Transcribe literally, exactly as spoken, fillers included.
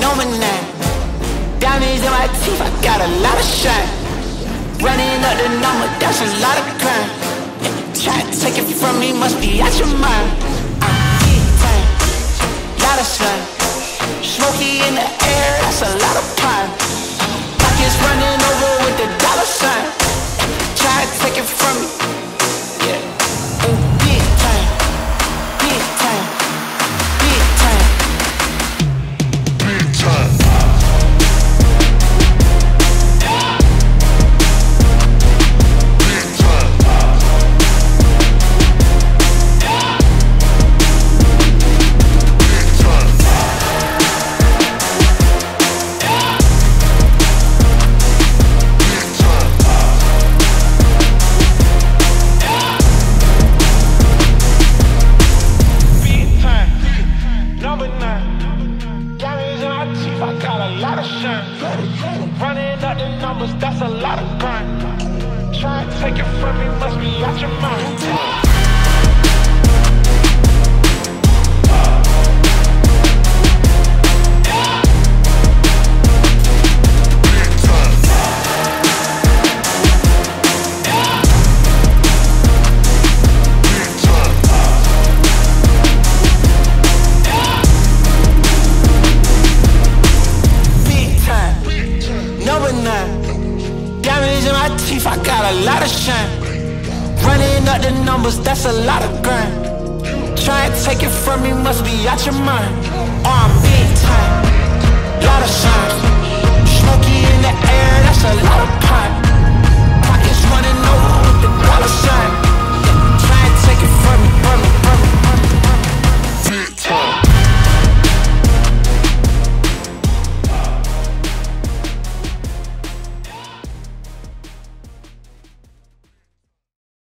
know my name. Diamonds in my teeth, I got a lot of shine. Running up the number, that's a lot of crime. Try to take it from me, must be out your mind. I'm big time, lot of sun. Smoky in the air, that's a lot of pine. Pockets running over with the dollar sign. Try to take it from me, yeah. Ooh, big time, big time, big time, big time. Smoky in the air, that's a lot of pot. Pockets running over with the dollar sign.